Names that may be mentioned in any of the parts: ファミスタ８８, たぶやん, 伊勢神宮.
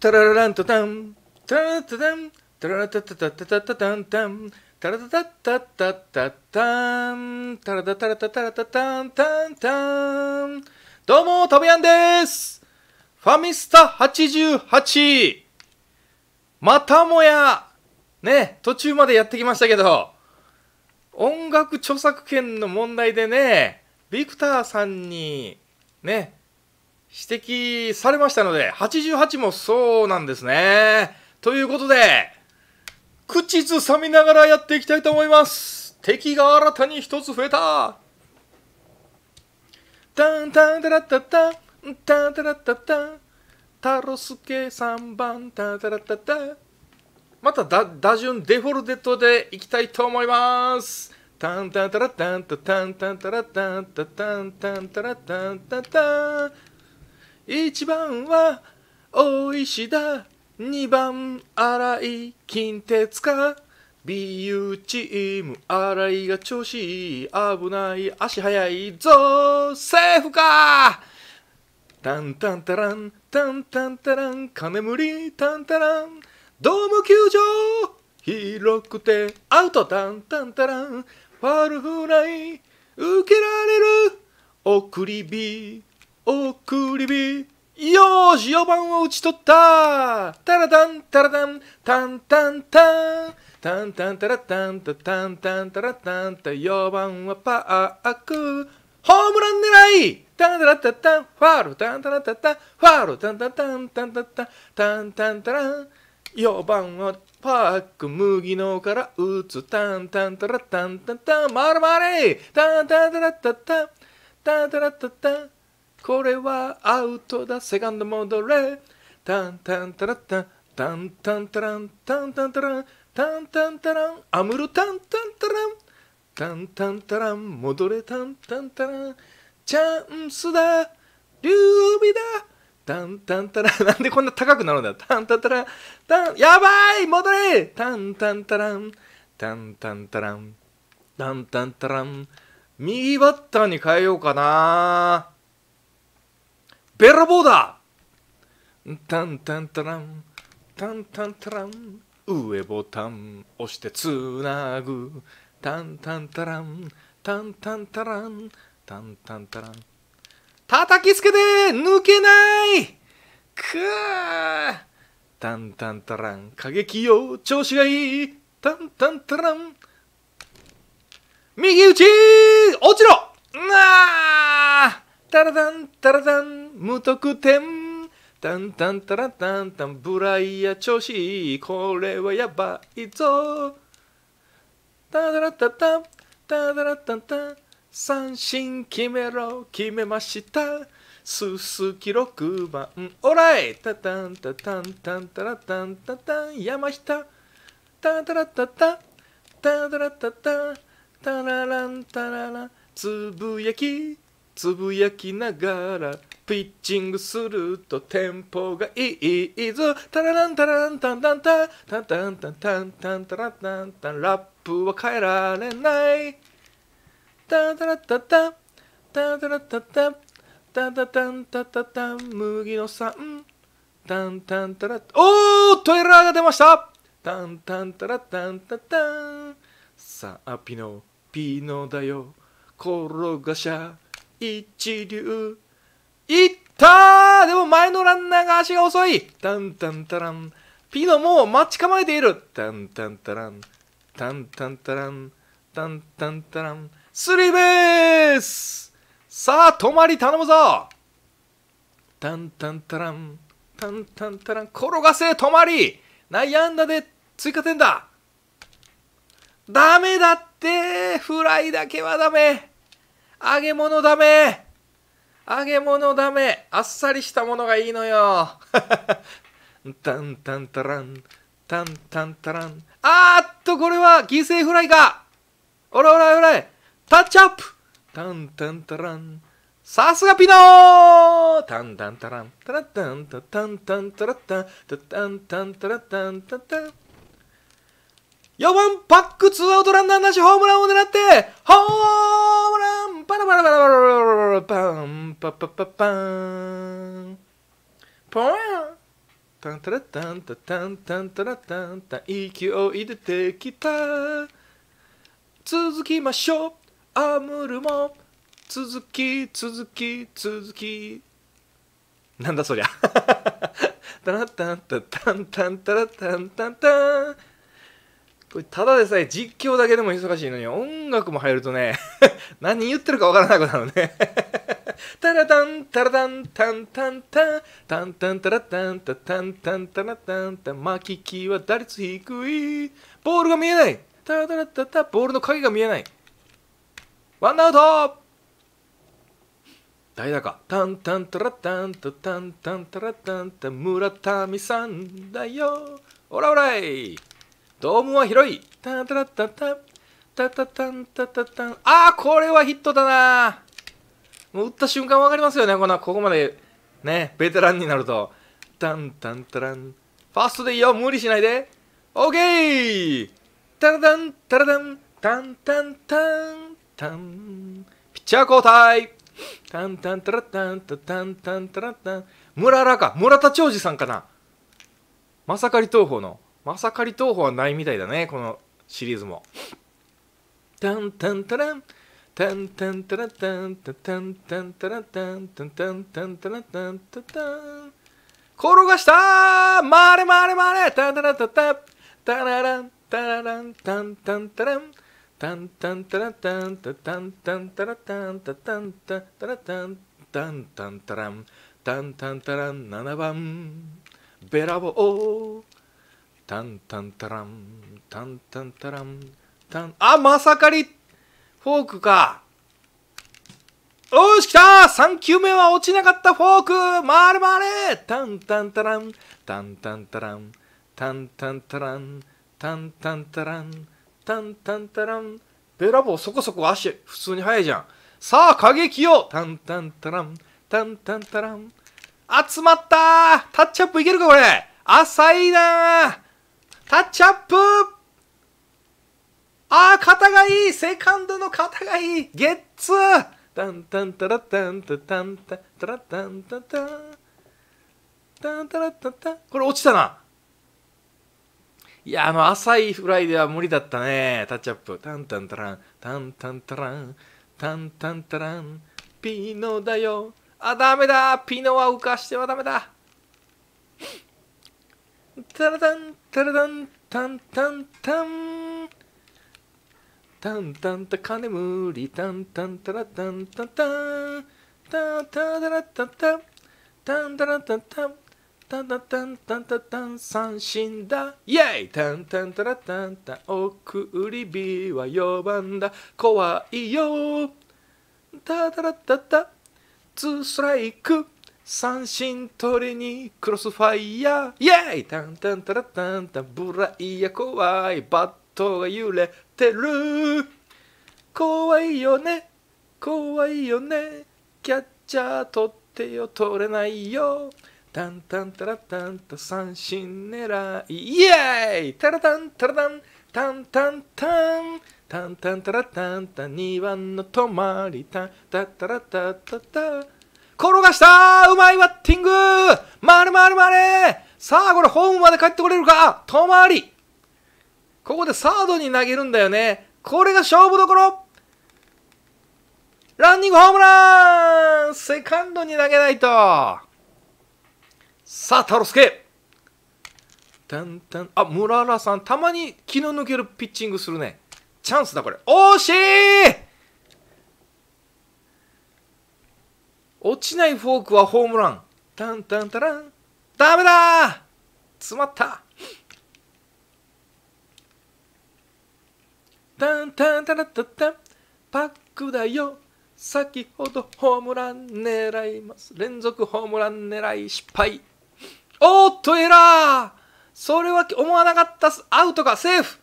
タララランタタンタララタタンタララタタタタタタタンタンタラタタタタタタンタラタタタタタタンタンタン。どうもとびやんです。ファミスタ88、またもやね、途中までやってきましたけど、音楽著作権の問題でね、ビクターさんにね指摘されましたので、88もそうなんですね。ということで、口ずさみながらやっていきたいと思います。敵が新たに一つ増えた。タンタンタラッタタン、タンタラッタタン、タロスケ3番、タンタラッタタン。また打順デフォルデットでいきたいと思います。タンタンタラッタンタタンタンタラッタンタタンタンタラッタンタタン。1番は大石だ、2番荒井近鉄か、 BU チーム荒井が調子いい、危ない、足速いぞ、セーフか。タンタンタランタンタンタラン、金森タンタラン、ドーム球場広くてアウト、タンタンタラン、ファウルフライ受けられる、送り火送り火、よーし4番を打ち取った。タラダンタラダンタンタンタンタンタンタラタンタタンタンタラタンタ、4番はパーク、ホームラン狙い、タンタラタタン、ファールタンタラタタン、ファールタンタタンタンタタンタンタンタラン、4番はパーク、麦野から打つ、タンタンタラタンタタン、回れ回れ、タンタンタラタタンタンタラタタン、これはアウトだ、セカンド戻れ、タンタンタラタンタンタンタランタンタンタランタンタンタラン、アムロタンタンタランタンタンタラン、戻れタンタンタラン、チャンスだ、劉備だ、タンタンタラン、なんでこんな高くなるんだ、タンタンタランタン、やばい戻れ、タンタンタランタンタンタランタンタンタラン、右バッターに変えようかな、ベラボーだ、タンタンタランタンタンタラン、上ボタン押してつなぐ、タンタンタランタンタンタランタンタンタラン、叩きつけて抜けない、くー、タンタンタラン、過激よ調子がいい、タンタンタラン、右打ち落ちろ、なー、タラダンタラダン、無得点、タンタンタラタンタン、ブライヤ調子いい、これはやばいぞ、タダラタタンタダラタタン、三振決めろ、決めました、すすき6番オライ、タタンタタンタンタラタンタタン、山下タダラタタンタダラタタンタラランタララン、つぶやきつぶやきながらピッチングするとテンポがいいぞ、タラランタランタンタンタンタンタンタンタンタンタラタンタン、ラップは変えられない、タンタラタタンタンタラタタンタンタタンタタタン、麦野さんタンタンタラ、おーっとエラーが出ました、タンタンタラタンタタン、さあピノピノだよ、転がしゃ一流、いったー、でも前のランナーが足が遅い、タンタンタラン、ピノも待ち構えている、タンタンタランタンタンタランタンタンタラン、スリーベース、さあ止まり頼むぞ、タンタンタランタンタンタラン、転がせ止まり、内野安打で追加点だ、ダメだって、フライだけはダメ、揚げ物ダメ、揚げ物ダメ、あっさりしたものがいいのよタンタンタランタンタンタラン、これは犠牲フライか、おらおらおら、タッチアップ、タンタンタラン、さすがピノー、タンタンタランタラタンタタンタンタラタンタタンタンタラタンタタン、4番パック、ツーアウトランナーなし、ホームランを狙ってホームラン、パラパラパラパラパラパンパパパパンポン、タンタラタンタタンタンタラタンタン、勢い出てきた。続きましょう。アムールも続き続き続き。なんだそりゃ。タラタンタタンタンタラタンタンタン。これただでさえ実況だけでも忙しいのに音楽も入るとね何言ってるかわからなくなるね。タラタンタラタンタンタンタンタンタンタラタンタタンタンタラタンタン、巻き木は打率低い、ボールが見えない、タラタラタタ、ボールの影が見えない、ワンアウト、代打か、タンタンタラタンタタンタンタラタンタ、村上さんだよ、オラオライ、ドームは広い、タンタラタタンタタタンタタタン、あーこれはヒットだな。もう打った瞬間わかりますよね、ここまでねベテランになると。タンタンタラン、ファーストでいいよ、無理しないで、オーケー、タラタンタラタンタンタンタンタン、ピッチャー交代、タンタンタラタンタタンタンタラタン、村らか、村田兆治さんかな、マサカリ投法の。マサカリ投法はないみたいだね、このシリーズも。タンタンタランタンタンタラタンタタンタンタラタンタタンタンタラタンタタン、転がしたー、回れ回れ回れ、タタラタタタラランタラランタンタンタランタンタンタラタンタタンタンタラタンタタンタタラタンタンタンタランタンタンタラン、7番ベラボー、タンタンタランタンタンタランタン、あ、まさかりフォークか、おーし、きたー、3球目は落ちなかった、フォーク回れ回れ、タンタンタランタンタンタランタンタンタランタンタンタランタンタンタラン、ベラボーそこそこ足普通に速いじゃん、さあ過激よ、タンタンタランタンタンタラン、集まった、タッチアップいけるか、これ浅いな、タッチアップ、あー肩がいい、セカンドの肩がいい、ゲッツー、タンタンタラタンタタンタタラタンタタンタンタラタタン、これ落ちたな、いや浅いフライでは無理だったね、タッチアップ、タンタンタランタンタンタランタンタンタラン、ピノだよ、あダメだ、ピノは浮かしてはダメだ、タラタンタラタンタンタンタンタンタンタカネムリタンタンタラタンタンタンタンタラタタンタンタラタタンタンタンタンタタン、三振だ、イエイ、タンタンタラタンタン、送り火は4番だ、怖いよ、タタラタタ、2ストライク、三振取りにクロスファイヤー、イエイ、タンタンタラタンタン、ブライヤ怖い、バットが揺れてる、怖いよね怖いよね、キャッチャー取ってよ取れないよ、タンタンタラタンタ、三振狙い、イエイ、タラタンタラタンタンタンタンタンタンタラタンタ、2番の止まり、タンタタラタタタ、転がしたー、うまいバッティング、回れ回れ回れ、さあこれホームまで帰ってこれるか、止まり、ここでサードに投げるんだよね、これが勝負どころ、ランニングホームラン、セカンドに投げないと、さあタロスケ、タンタン、あムララさんたまに気の抜けるピッチングするね、チャンスだこれ、惜しい、落ちないフォークはホームラン。タンタンタラン。ダメだー、詰まった。タンタンタラタタン。パックだよ。先ほどホームラン狙います。連続ホームラン狙い失敗。おーっとエラー、それは思わなかったっす。アウトか、セーフ。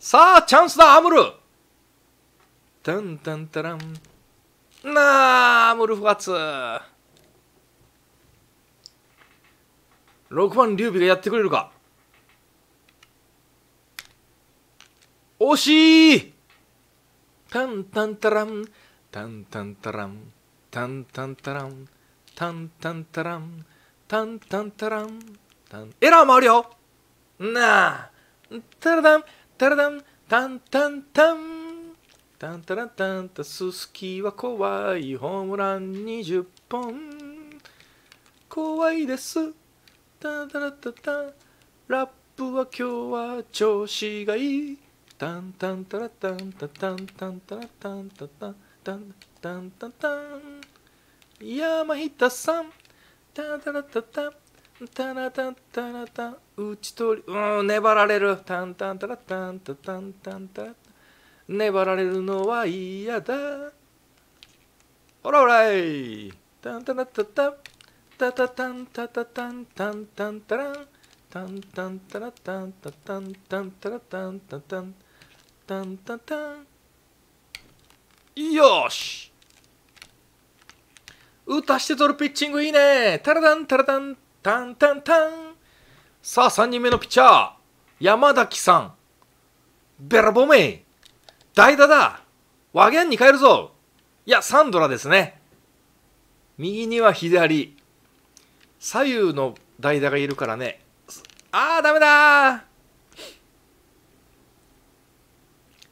さあ、チャンスだ、アムル。タンタンタラン。なあ、ムルフガツー、6番劉備がやってくれるか、惜しい、タンタンタランタンタンタランタンタンタランタンタンタランタンタンタランエラーもあるよなあ。タラダンタラダンタンタンタンタンタラタンタ、ススキは怖い、ホームラン20本、怖いです。タンタラタタン、ラップは今日は調子がいい、タンタンタラタンタタンタンタラタンタタンタンタンタンタン、山下さん、タタラタタンタラタンタラタン、打ち取り、粘られる、タンタンタラタンタタンタンタン、粘られるのは嫌だ、ほらほらい、タンタラタタンタタタンタタタンタンタンタランタンタンタラタンタタンタンタラタンタタンタンタンタン、よし、打たして取るピッチングいいね。タラタンタラタンタンタンタン。さあ3人目のピッチャー、山崎さん、ベラボメ、代打だ、ワゲンに変えるぞ。いやサンドラですね。右には左、左右の代打がいるからね。あーダメだー。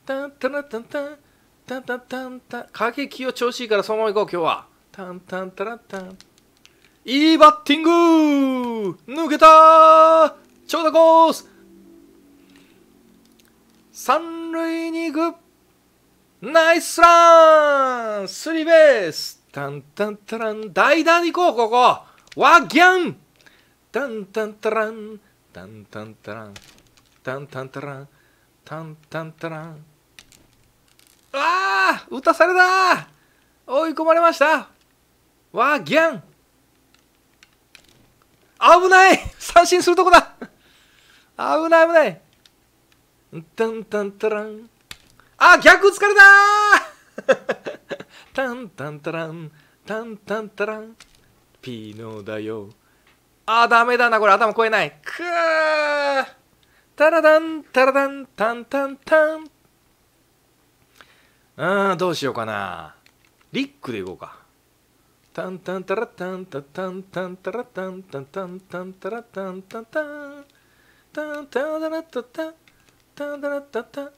タンタラタンタンタンタンタンタン、過激を調子いいからそのまま行こう今日は。タンタンタラタン、いいバッティング、抜けたー、長打コース、三塁に行く、ナイスラン、スリーベース、タンタンタラン、代打に行こう、ここワギャン、タンタンタランタンタンタランタンタンタランタンタンタラン、あー打たされた、追い込まれました、ワギャン、危ない、三振するとこだ、危ない危ない、タンタンタラン、あ逆疲れたタンタンタランタンタンタラン、ピノだよ、あダメだなこれ、頭越えない、くー、タラダンタラダンタンタンタン、どうしようかな、リックでいこうか、タンタンタラタンタタンタンタラタンタンタンタンタラタンタンタンタンタラタタンタンタラタタン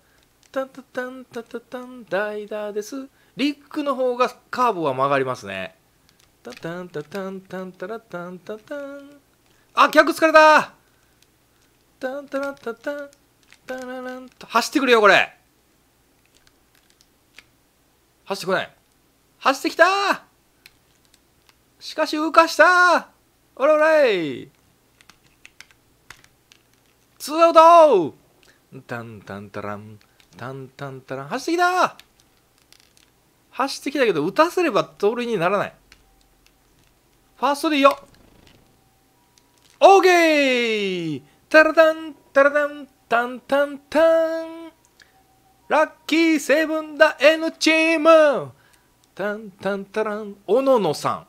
タンタタンタタタン、代打です、リックの方がカーブは曲がりますね、タタンタタンタンタラタンタタン、あ逆疲れた、タンタラタタンタララン、走ってくれよこれ、走ってこない、走ってきたー、しかし浮かしたー、おらおらい、ツーアウトー、タンタンタランタンタンタラン、走ってきたー、走ってきたけど打たせれば盗塁にならない、ファーストでいいよ、オーケー、タラタンタラタンタンタンタン、ラッキーセブンだ N チーム、タンタンタラン、おののさ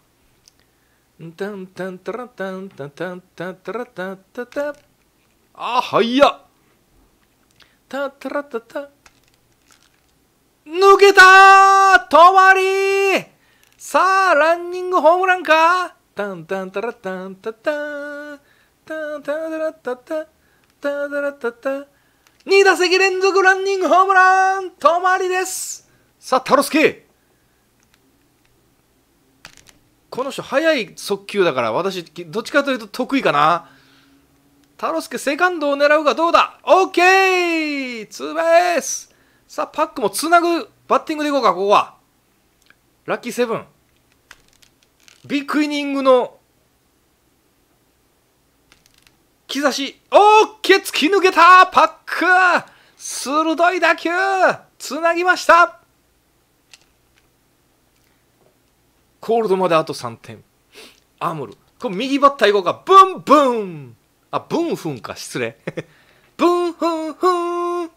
ん、タンタンタラタンタンタンタンタラタタタ、あ早っ、タタラタタ、抜けたー、止まりー、さあランニングホームランか、タンタンタラタンタタンタンタラタタタタラタタ、2打席連続ランニングホームラン、止まりです。さあタロスケ、この人速い速球だから私どっちかというと得意かな。タロスケセカンドを狙うがどうだ、オーケー、ツーベース、さあパックもつなぐバッティングでいこうか、ここはラッキーセブン、ビッグイニングの兆し、オーケー、突き抜けた、パック鋭い打球つなぎました、コールドまであと3点。アムル。これ右バッター行こうか。ブンブン。あ、ブンフンか。失礼。ブンフンフン。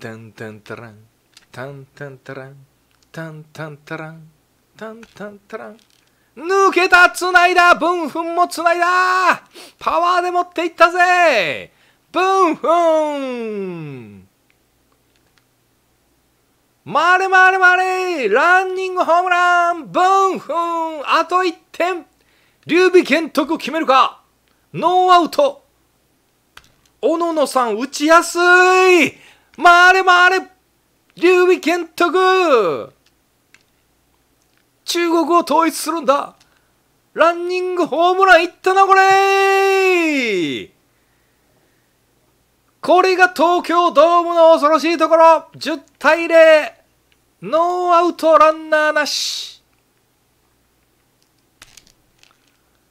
タンタンタラン。タンタンタラン。タンタンタラン。タンタンタラン。抜けた、つないだ、ブンフンもつないだ、パワーで持っていったぜ、ブンフン、回れ回れ回れ、ランニングホームラン、ブンフン、あと1点、劉備健徳決めるか、ノーアウト、小野野さん打ちやすい、回れ回れ、劉備健徳、中国を統一するんだ、ランニングホームランいったな、これ、これが東京ドームの恐ろしいところ、10対0、ノーアウトランナーなし。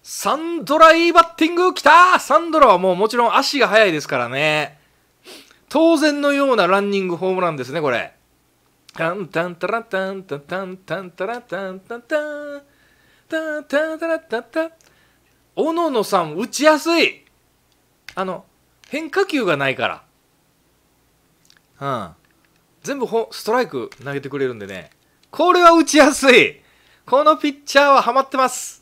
サンドラいいバッティング来た。サンドラはもうもちろん足が速いですからね。当然のようなランニングホームランですね、これ。タンタンタラタンタタンタンタラタンタタンタンタンタラタタン。小野野さん打ちやすい。変化球がないから。全部ストライク投げてくれるんでね。これは打ちやすい。このピッチャーはハマってます。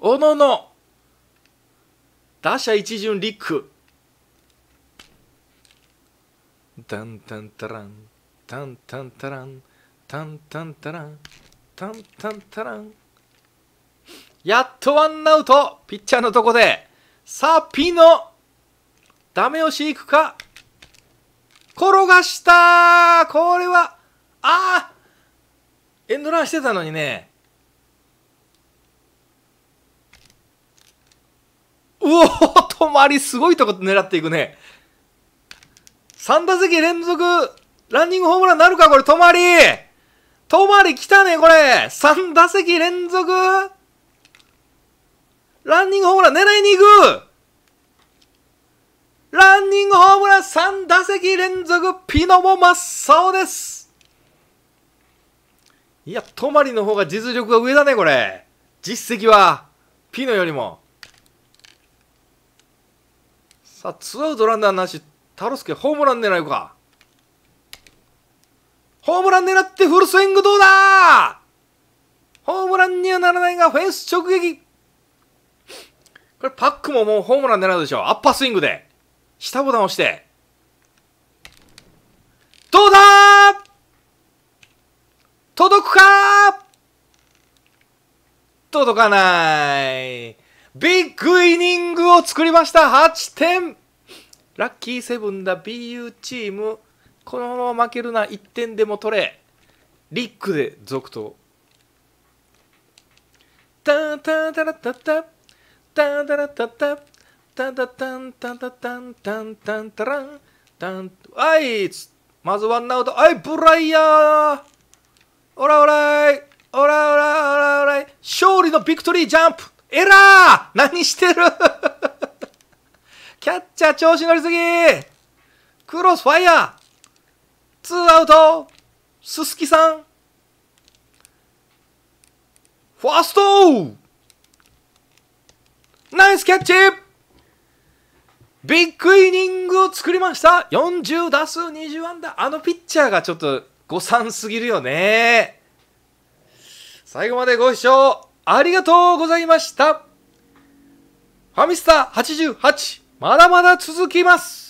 小野の打者一巡リックタンタンタランタンタンタランタンタンタランタンタンタラン、やっとワンアウトピッチャーのとこで、さあピのダメ押しいくか、転がした。これはエンドランしてたのにね、うお止まり、すごいとこ狙っていくね。3打席連続ランニングホームランになるか、これ止まり、止まり来たね、これ3打席連続ランニングホームラン狙いに行く、ランニングホームラン3打席連続、ピノも真っ青です。いや、止まりの方が実力が上だね、これ実績はピノよりも。さあ、ツーアウトランナーなし、太郎介ホームラン狙うか、ホームラン狙ってフルスイング、どうだ、ホームランにはならないがフェンス直撃。これパックももうホームラン狙うでしょう。アッパースイングで下ボタン押して、どうだー、届くか、届かない。ビッグイニングを作りました。8点。ラッキーセブンだ BU チーム。このまま負けるな。1点でも取れ。リックで続投。タンタンタラタタタンタラタタタンタンタンタンタンタンタンタランタン、あいつまずワンアウト、あいブライヤー、オラオライオラオラオラオライ、勝利のビクトリージャンプ、エラー、何してるキャッチャー調子乗りすぎ、クロスファイヤー、ツーアウト、すすきさんファースト、ナイスキャッチ、ビッグイニングを作りました。40打数20安打、ピッチャーがちょっと誤算すぎるよね。最後までご視聴ありがとうございました。ファミスタ88、まだまだ続きます。